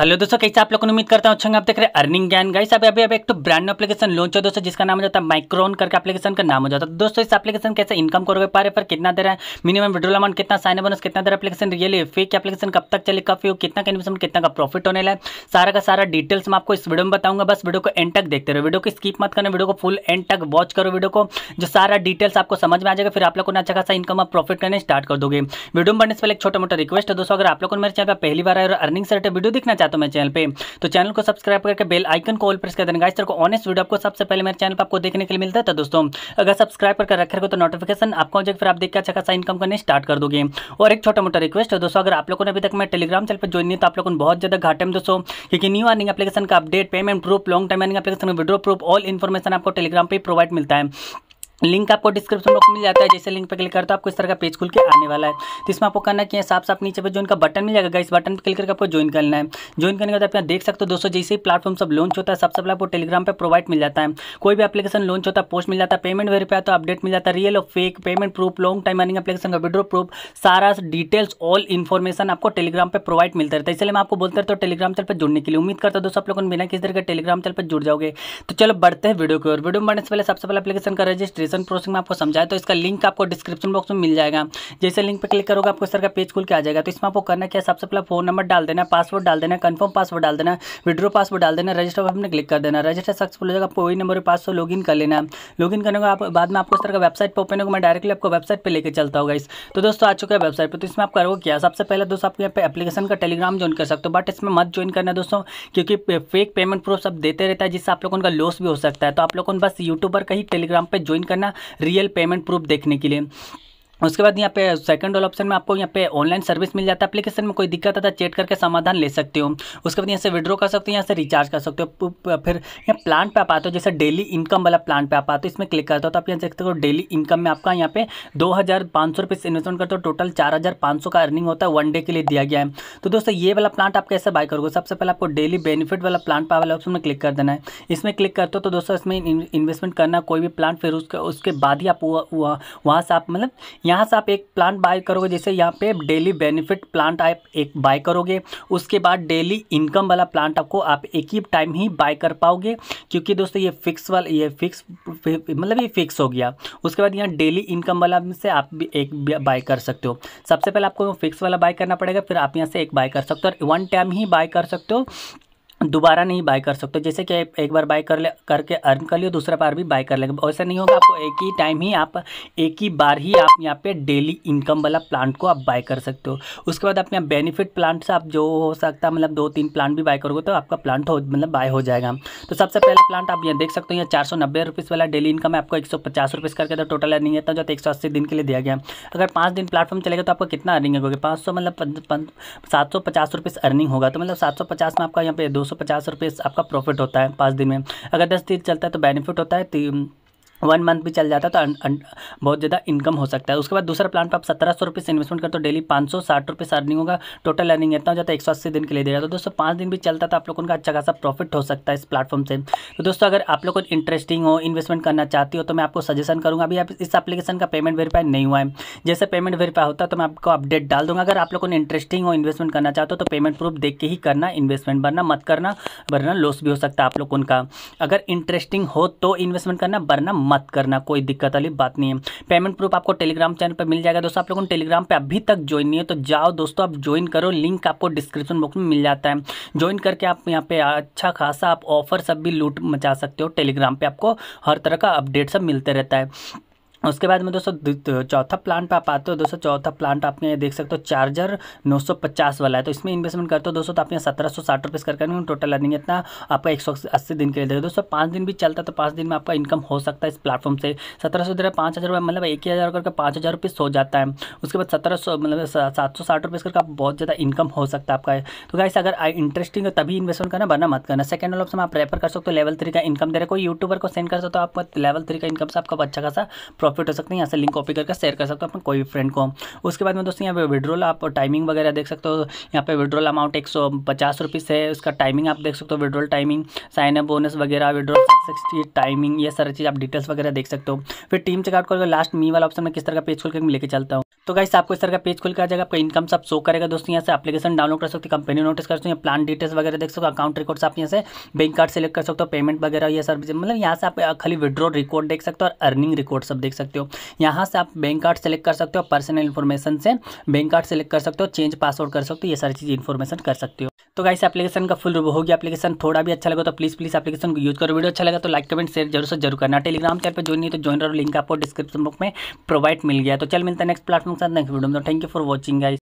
Hello दोस्तों, कैसे आप लोगों ने? उम्मीद करता हूँ अच्छा। आप देख रहे हैं अर्निंग ज्ञान। गाइस अभी एक तो ब्रांड न्यू एप्लीकेशन लॉन्च हो दोस्तों, जिसका नाम हो जाता है माइक्रोन करके एप्लीकेशन का नाम हो जाता है। दोस्तों इस एप्लीकेशन कैसे इनकम करोगे, पर कितना दे रहा है, मिनिमम विड्रॉल अमाउंट कितना, साइन बोनस कितना दे रहा है, एप्लीकेशन रियली फेक, एप्लीकेशन कब तक चले, कब कितना का इन्वेस्टमेंट, कितना का प्रॉफिट होने वाला है, सारा का सारा डिटेल्स मैं आपको इस वीडियो में बताऊंगा। बस वीडियो को एंड तक देखते रहो, वीडियो को स्किप मत करना, वीडियो को फुल एंड तक वॉच करो, वीडियो को जो सारा डिटेल्स आपको समझ में आ जाएगा। फिर आप लोगों ने अच्छा खासा इनकम आप प्रॉफिट करने स्टार्ट कर दोगे। वीडियो में बढ़ने से पहले एक छोटा मोटा रिक्वेस्ट है दोस्तों, अगर आप लोगों ने मेरे चैनल पर पहली बार आए और अर्निंग से रिलेटेड वीडियो देखना तो मैं चैनल पे तो चैनल को सब्सक्राइब करके बेल आइकन को ऑल प्रेस कर देना। गाइस तेरे को ऑनेस्ट वीडियो आपको सबसे पहले मेरे चैनल पर आपको देखने के लिए मिलता है। दोस्तों अगर सब्सक्राइब करके रखे हो तो नोटिफिकेशन आपको हो जाएगा, फिर आप देखकर अच्छा खासा इनकम करने स्टार्ट कर दोगे। और एक छोटा मोटा रिक्वेस्ट है दोस्तों, अगर आप लोगों ने अभी तक मैं टेलीग्राम चैनल पर ज्वाइन नहीं, तो आप लोगों को बहुत ज्यादा घाटे में दोस्तों, क्योंकि न्यू अर्निंग एप्लीकेशन का update, payment proof, long time earning application, withdraw proof, all information आपको टेलीग्राम पे प्रोवाइड मिलता है। लिंक आपको डिस्क्रिप्शन बॉक्स में मिल जाता है। जैसे लिंक पर क्लिक करते हो आपको इस तरह का पेज खुल के आने वाला है। तो इसमें आपको करना क्या है, साफ साफ नीचे पे जो इनका बटन मिल जाएगा इस बटन पर क्लिक करके आपको ज्वाइन करना है। ज्वाइन करने के बाद आप देख सकते हो दोस्तों, जैसे ही प्लेटफॉर्म सब लॉन्च होता है सबसे पहले आपको टेलीग्राम पर प्रोवाइड मिल जाता है। कोई भी एप्लीकेशन लॉन्च होता है पोस्ट मिल जाता है, पेमेंट वेरीफाई तो अपडेट मिल जाता है, रियल और fake, payment proof, long time earning application का विड्रॉ प्रूफ, सारा डिटेल्स ऑल इन्फॉर्मेशन आपको टेलीग्राम पर प्रोवाइड मिलता रहता है। इसलिए मैं आपको बोलता रहता हूँ टेलीग्राम चैनल पर जुड़ने के लिए। उम्मीद करता हूँ दोस्तों आप लोगों ने बिना किसी तरह के टेलीग्राम चैनल पर जुड़ जाओगे। तो चलो बढ़ते हैं वीडियो की ओर। वीडियो बढ़ने से पहले सबसे पहले एप्लीकेशन का रजिस्ट्रेशन प्रोसेस में आपको समझाया, तो इसका लिंक आपको डिस्क्रिप्शन बॉक्स में मिल जाएगा। जैसे लिंक पर क्लिक करोगे आपको इस तरह का पेज खुल के आ जाएगा। तो इसमें आपको करना क्या है, सबसे पहले फोन नंबर डाल देना, पासवर्ड डाल देना, कंफर्म पासवर्ड डाल देना, विड्रॉ पासवर्ड डाल देना, रजिस्टर बटन पर क्लिक कर देना। रजिस्टर सक्सेसफुल हो जाएगा, आपको वही नंबर पासवर्ड लॉग इन कर लेना। लॉग इन करने के आप बाद में आपको इस तरह का वेबसाइट पर ओपन होगा। मैं डायरेक्टली आपको वेबसाइट पर लेकर चलता होगा। इस तो दोस्तों आ चुका है वेबसाइट पर। तो इसमें आप करोगे क्या, सबसे पहले दोस्तों आप यहाँ पर एप्लीकेशन का टेलीग्राम ज्वाइन कर सकते हो, बट इसमें मत ज्वाइन करना दोस्तों, क्योंकि फेक पेमेंट प्रूफ सब देते रहता है, जिससे आप लोगों का लॉस भी हो सकता है। तो आप लोगों को बस यूट्यूब पर कहीं टेलीग्राम पर ज्वाइन करना रियल पेमेंट प्रूफ देखने के लिए। उसके बाद यहाँ पे सेकंड वाला ऑप्शन में आपको यहाँ पे ऑनलाइन सर्विस मिल जाता है। एप्लीकेशन में कोई दिक्कत आता है चेक करके समाधान ले सकते हो। उसके बाद यहाँ से विड्रॉ कर सकते हो, यहाँ से रिचार्ज कर सकते हो। फिर यहाँ प्लान पे आप आते हो, जैसे डेली इनकम वाला प्लान पे आप आते हो, इसमें क्लिक करते हो तो आप यहाँ देखते हो डेली इनकम में आपका यहाँ पे 2500 रुपये से इन्वेस्टमेंट करते हो। टोटल 4500 का अर्निंग होता है, वन डे के लिए दिया गया है। तो दोस्तों ये वाला प्लान आप कैसे बाय करोगे, सबसे पहले आपको डेली बेनिफिट वाला प्लान पे वाला ऑप्शन में क्लिक कर देना है। इसमें क्लिक करते हो तो दोस्तों इसमें इन्वेस्टमेंट करना कोई भी प्लान, फिर उसके बाद ही आप वहाँ से आप मतलब यहाँ से आप एक प्लान बाय करोगे। जैसे यहाँ पे डेली बेनिफिट प्लांट आप एक बाय करोगे, उसके बाद डेली इनकम वाला प्लांट आपको आप एक ही टाइम ही बाय कर पाओगे, क्योंकि दोस्तों ये फिक्स वाला ये फिक्स हो गया। उसके बाद यहाँ डेली इनकम वाला से आप भी एक बाय कर सकते हो। सबसे पहले आपको फिक्स वाला बाय करना पड़ेगा, फिर आप यहाँ से एक बाय कर सकते हो। वन टाइम ही बाय कर सकते हो, दोबारा नहीं बाय कर सकते। जैसे कि एक बार बाय कर ले करके अर्न कर लियो, दूसरा बार भी बाय कर लेगा, ऐसा नहीं होगा। आपको एक ही टाइम ही आप एक ही बार ही आप यहाँ पे डेली इनकम वाला प्लांट को आप बाय कर सकते हो। उसके बाद आप यहाँ बेनिफिट प्लांट से आप जो हो सकता है मतलब 2-3 प्लांट भी बाय करोगे तो आपका प्लांट मतलब बाय हो जाएगा। तो सबसे पहला प्लांट आप यहाँ देख सकते हो, यहाँ 490 रुपये वाला डेली इनकम है, आपको 150 रुपये करके तो टोटल अर्निंग है। तो 180 दिन के लिए दिया गया। अगर 5 दिन प्लेटफॉर्म चलेगा तो आपको कितना अर्निंग होगी, 500 मतलब 750 रुपये अर्निंग होगा। तो मतलब 750 में आपका यहाँ पे 250 रुपये आपका प्रॉफिट होता है 5 दिन में। अगर 10 दिन चलता है तो बेनिफिट होता है, 1 मंथ भी चल जाता है तो बहुत ज़्यादा इनकम हो सकता है। उसके बाद दूसरा प्लान पर आप 1700 रुपये से इन्वेस्टमेंट करते हो, डेली 560 रुपये अर्निंग होगा, टोटल अर्निंग इतना हो जाता है 180 दिन के लिए दे रहा है। तो दोस्तों 5 दिन भी चलता है तो आप लोगों का अच्छा खासा प्रॉफिट हो सकता है इस प्लेटफॉर्म से। तो दोस्तों अगर आप लोगों को इंटरेस्टिंग हो, इन्वेस्टमेंट करना चाहती हो, तो मैं आपको सजेशन करूँगा। अभी आप इस एप्लीकेशन का पेमेंट वेरीफाई नहीं हुआ है, जैसे पेमेंट वेरीफाई होता है तो मैं आपको अपडेट डाल दूँगा। अगर आप लोगों को इंटरेस्टिंग हो, इन्वेस्टमेंट करना चाहते हो तो पेमेंट प्रूफ देख के ही करना इन्वेस्टमेंट, वरना मत करना, वरना लॉस भी हो सकता है आप लोगों का। अगर इंटरेस्टिंग हो तो इन्वेस्टमेंट करना, वरना मत करना, कोई दिक्कत वाली बात नहीं है। पेमेंट प्रूफ आपको टेलीग्राम चैनल पर मिल जाएगा। दोस्तों आप लोगों ने टेलीग्राम पे अभी तक ज्वाइन नहीं है तो जाओ दोस्तों आप ज्वाइन करो, लिंक आपको डिस्क्रिप्शन बॉक्स में मिल जाता है। ज्वाइन करके आप यहाँ पे अच्छा खासा आप ऑफर सब भी लूट मचा सकते हो। टेलीग्राम पे आपको हर तरह का अपडेट सब मिलते रहता है। उसके बाद में दोस्तों चौथा प्लांट पर आप आते हो। दोस्तों चौथा प्लांट आप यहाँ देख सकते हो, 4950 वाला है। तो इसमें इन्वेस्टमेंट करते हो दोस्तों तो आप यहाँ 1760 रुपये करके टोटल अर्निंग इतना आपका 180 दिन के लिए देगा। दोस्तों 5 दिन भी चलता है तो 5 दिन में आपका इनकम हो सकता है इस प्लेटफॉर्म से। 1700 दे रहा है 5000 रुपये मतलब 1000 करके 5000 रुपये हो जाता है। उसके बाद 1700 मतलब 760 रुपये करके आप बहुत ज़्यादा इनकम हो सकता है आपका है। तो गाइस अगर इंटरेस्टिंग हो तभी इन्वेस्टमेंट करना, वरना मत करना। सेकंड वाला ऑप्शन आप रेफर कर सकते हो, लेवल 3 का इनकम दे रहा है, कोई यूट्यूबर को सेंड कर सकते हो आप लेवल 3 का इनकम से आपका अच्छा खासा प्रॉफिट हो सकते हैं। यहाँ से लिंक कॉपी करके शेयर कर सकते हो अपन कोई भी फ्रेंड को। उसके बाद में दोस्तों यहाँ पे विड्रॉल आप टाइमिंग वगैरह देख सकते हो। यहाँ पे विड्रॉल अमाउंट 150 रुपीज़ है, उसका टाइमिंग आप देख सकते हो, विड्रॉल टाइमिंग, साइनअप बोनस वगैरह, विड्रॉल सक्सेस टाइमिंग, ये सारी चीज़ आप डिटेल्स वगैरह देख सकते हो। फिर टीम चेकआउट करके लास्ट मी वाला ऑप्शन में किस तरह का पेज खोल के लेके चलता हूँ। तो गाइस आपको इस तरह का पेज खोल के आ जाएगा, आपका इनकम सब शो करेगा दोस्तों। यहाँ से एप्लीकेशन डाउनलोड कर सकते हो, कंपनी नोटिस कर सकते हो, प्लान डिटेल्स वगैरह देख सकते हो, अकाउंट रिकॉर्ड्स आप यहाँ से बैंक कार्ड सेलेक्ट कर सकते हो, पेमेंट वगैरह ये सब, मतलब यहाँ से आप खाली विड्रॉ रिकॉर्ड देख सकते हो और अर्निंग रिकॉर्ड सब देख सकते हो। यहाँ से आप बैंक कार्ड सेलेक्ट कर सकते हो, पर्सनल इन्फॉर्मेशन से बैंक कार्ड सेलेक्ट कर सकते हो, चेंज पासवर्ड कर सकते हो, ये सारी चीज़ इन्फॉर्मेशन कर सकते हो। तो गाइस एप्लीकेशन का फुल रिव्यू होगी। एप्लीकेशन थोड़ा भी अच्छा लगा तो प्लीज़ एप्लीकेशन को यूज करो। वीडियो अच्छा लगा तो लाइक कमेंट शेयर जरूर से जरूर करना। टेलीग्राम चैनल पर ज्वाइन नहीं तो ज्वाइन करो, लिंक आपको डिस्क्रिप्शन बॉक्स में प्रोवाइड मिल गया। तो चल मिलता है नेक्स्ट प्लेटफॉर्म के साथ नेक्स्ट वीडियो में। Thank you for watching guys.